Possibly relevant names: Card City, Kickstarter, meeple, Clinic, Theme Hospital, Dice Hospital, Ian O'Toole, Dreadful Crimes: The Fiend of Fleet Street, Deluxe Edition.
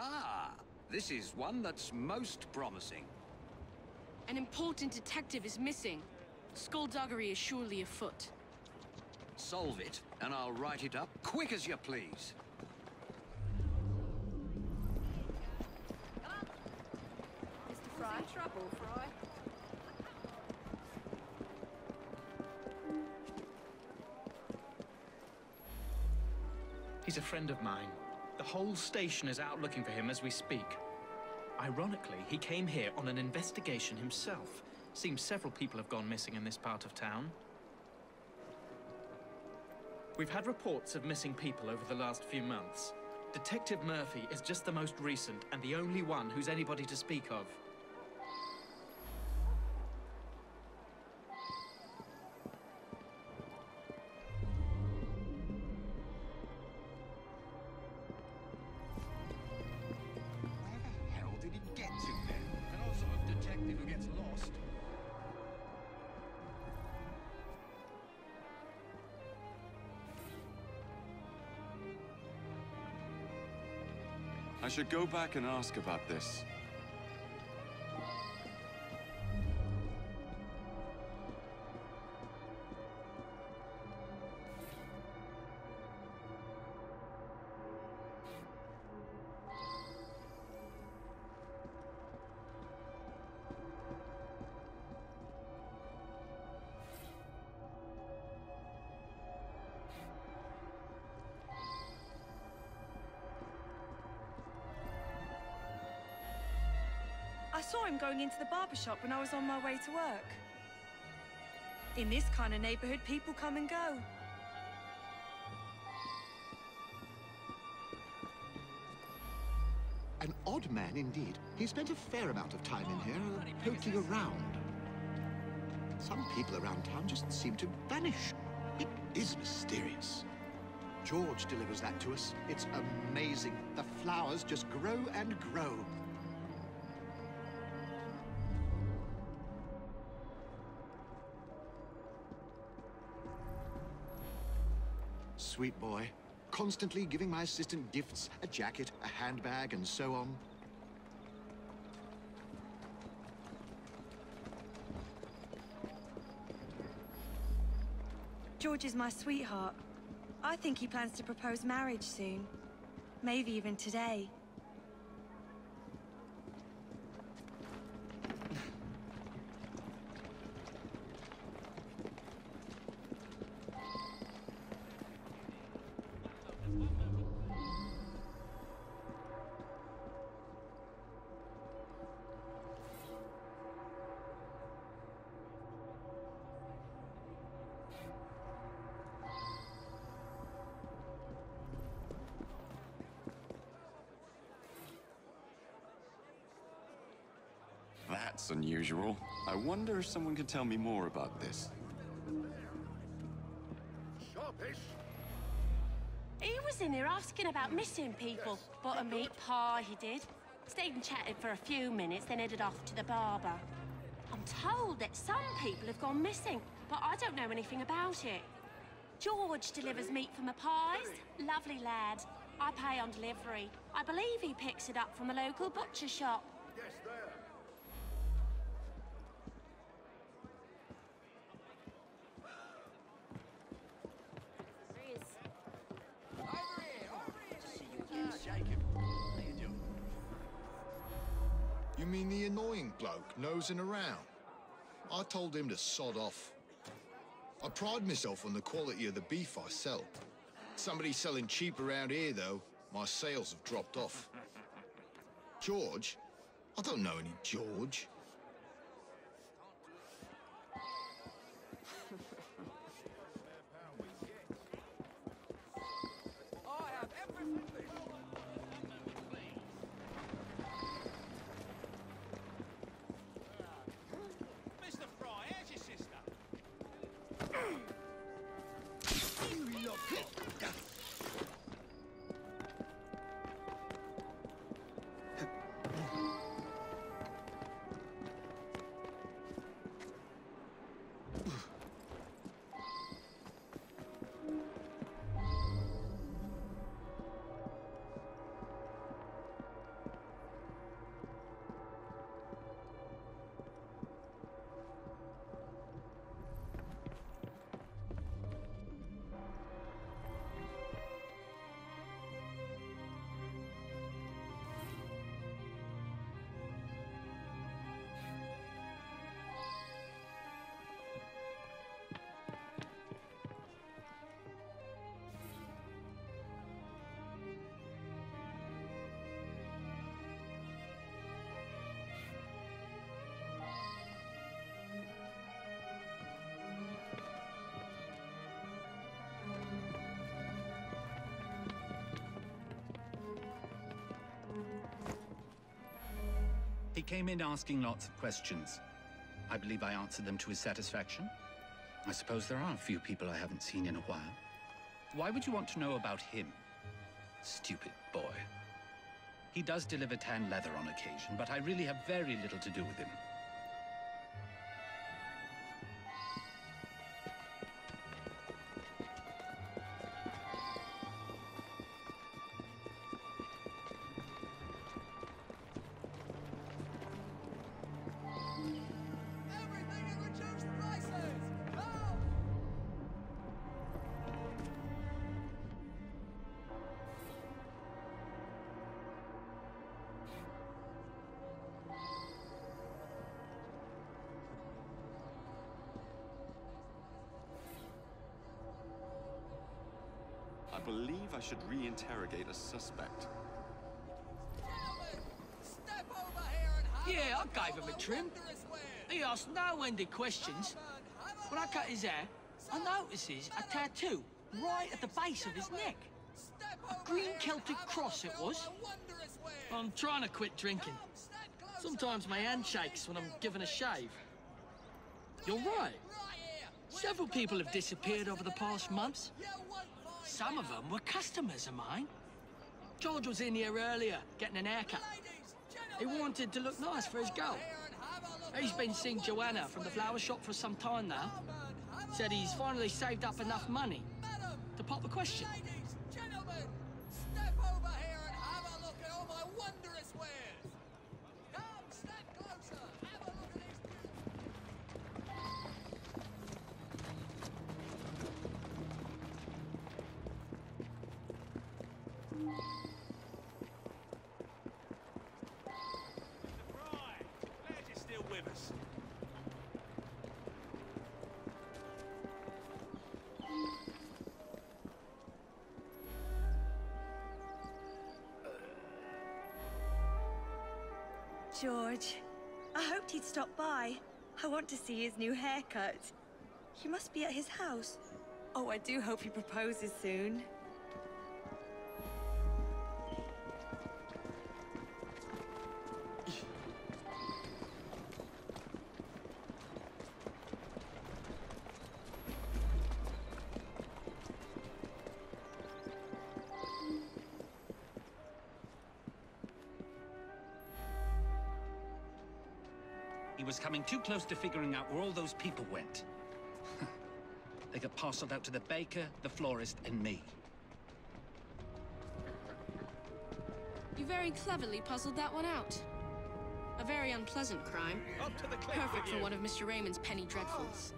Ah, this is one that's most promising. An important detective is missing. Skullduggery is surely afoot. Solve it, and I'll write it up quick as you please. Mr. Fry, trouble, Fry. He's a friend of mine. The whole station is out looking for him as we speak. Ironically, he came here on an investigation himself. Seems several people have gone missing in this part of town. We've had reports of missing people over the last few months. Detective Murphy is just the most recent and the only one who's anybody to speak of. I should go back and ask about this. I saw him going into the barbershop when I was on my way to work. In this kind of neighborhood, people come and go. An odd man indeed. He spent a fair amount of time in here, poking around. Some people around town just seem to vanish. It is mysterious. George delivers that to us. It's amazing. The flowers just grow and grow. Sweet boy, constantly giving my assistant gifts, a jacket, a handbag, and so on. George is my sweetheart. I think he plans to propose marriage soon. Maybe even today. That's unusual. I wonder if someone could tell me more about this. Sharpish. He was in here asking about missing people. Yes. Bought a meat pie, he did. Stayed and chatted for a few minutes, then headed off to the barber. I'm told that some people have gone missing, but I don't know anything about it. George delivers meat from a pies. Lovely lad. I pay on delivery. I believe he picks it up from a local butcher shop. Yes, there. You mean the annoying bloke nosing around? I told him to sod off. I pride myself on the quality of the beef I sell. Somebody's selling cheap around here, though. My sales have dropped off. George? I don't know any George. He came in asking lots of questions. I believe I answered them to his satisfaction. I suppose there are a few people I haven't seen in a while. Why would you want to know about him? Stupid boy. He does deliver tan leather on occasion, but I really have very little to do with him. I believe I should reinterrogate a suspect. Step over here and have yeah, I gave him a trim. He asked no-ended questions. When I cut his hair, I notices a tattoo right at the base of his neck. A green Celtic cross it was. I'm trying to quit drinking. Sometimes my hand shakes when I'm given a shave. You're right. Several people have disappeared over the past months. Some of them were customers of mine. George was in here earlier, getting an haircut. He wanted to look nice for his girl. He's been seeing Joanna from the flower shop for some time now. Said he's finally saved up enough money to pop a question. Ladies, gentlemen, step over here and have a look at all my wondrous wares. Come, step closer, have a look at these. George, I hoped he'd stop by. I want to see his new haircut. He must be at his house. Oh, I do hope he proposes soon. Was coming too close to figuring out where all those people went. They got parceled out to the baker, the florist, and me. You very cleverly puzzled that one out. A very unpleasant crime. Up to the cliff. Perfect for one of Mr. Raymond's penny dreadfuls.